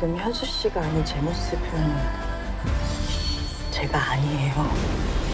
지금 현수 씨가 아닌 제 모습은 제가 아니에요.